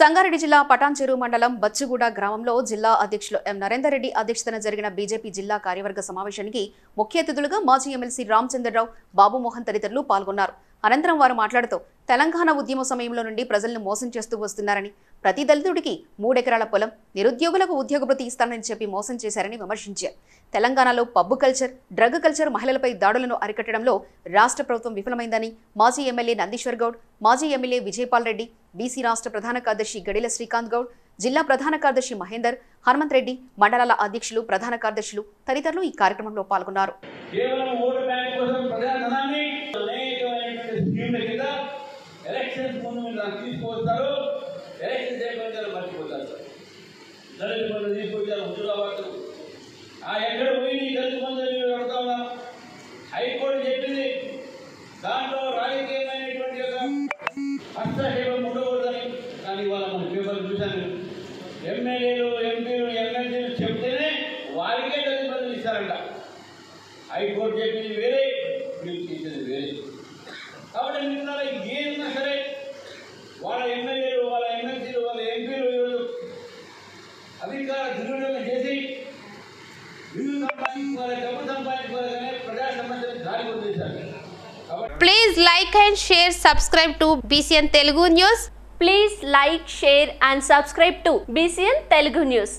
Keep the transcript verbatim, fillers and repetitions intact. సంగారెడ్డి జిల్లా పటాన్ చెరువు మండలం బచ్చుగూడ గ్రామంలో జిల్లా అధ్యక్షులు ఎం నరేందర్ రెడ్డి అధ్యక్షతన జరిగిన బీజేపీ జిల్లా కార్యవర్గ సమావేశానికి ముఖ్య అతిథులుగా మాజీ ఎమ్మెల్సీ రామచంద్రరావు, బాబు మోహన్ తదితరులు పాల్గొన్నారు. అనంతరం వారు మాట్లాడుతూ తెలంగాణ ఉద్యమ సమయంలో నుండి ప్రజలను మోసం చేస్తూ వస్తున్నారని, ప్రతి దళితుడికి మూడెకరాల పొలం, నిరుద్యోగులకు ఉద్యోగ భృతి ఇస్తానని చెప్పి మోసం చేశారని విమర్శించారు. తెలంగాణలో పబ్బు కల్చర్, డ్రగ్ కల్చర్, మహిళలపై దాడులను అరికట్టడంలో రాష్ట్ర ప్రభుత్వం విఫలమైందని మాజీ ఎమ్మెల్యే నందీశ్వర్ గౌడ్, మాజీ ఎమ్మెల్యే విజయపాల్ రెడ్డి, బీసీ రాష్ట్ర ప్రధాన కార్యదర్శి గడీల శ్రీకాంత్ గౌడ్, జిల్లా ప్రధాన కార్యదర్శి మహేందర్, హనుమంత్ రెడ్డి, మండలాల అధ్యక్షులు, ప్రధాన కార్యదర్శులు తదితరులు ఈ కార్యక్రమంలో పాల్గొన్నారు. తీసుకొస్తారు ఎలక్షన్స్ ఏమైనా మర్చిపోతారు సార్. దళిత బంధువులు తీసుకొచ్చారు, హుజురాబాద్ ఎక్కడ పోయి దళిత బంధువులు పెడతా ఉన్నాం. హైకోర్టు చెప్పింది దాంట్లో రాజకీయమైనటువంటి యొక్క హస్తక్షేపం ఉండకూడదని, కానీ ఇవాళ మన పేపర్లు చూశాను. ఎమ్మెల్యేలు, ఎంపీలు, ఎమ్మెల్సీలు చెప్తేనే వారికే దళిత బంధువులు ఇస్తారంట. హైకోర్టు చెప్పింది వేరే, మీరు చేసేది వేరే. కాబట్టి నిన్న ఏదైనా సరే వాళ్ళ ఎమ్మెల్యేలు, వాళ్ళ ఎమ్మెల్సీలు, వాళ్ళ ఎంపీలు ఈరోజు అధికార దుర్వినియోగం చేసి నిధులు సంపాదించుకోవాలి, డబ్బు సంపాదించుకోవాలి కానీ ప్రజా సమస్యలు దారి పొందేశారు. Please like and share, subscribe to BCN Telugu news. Please like, share and subscribe to BCN Telugu news.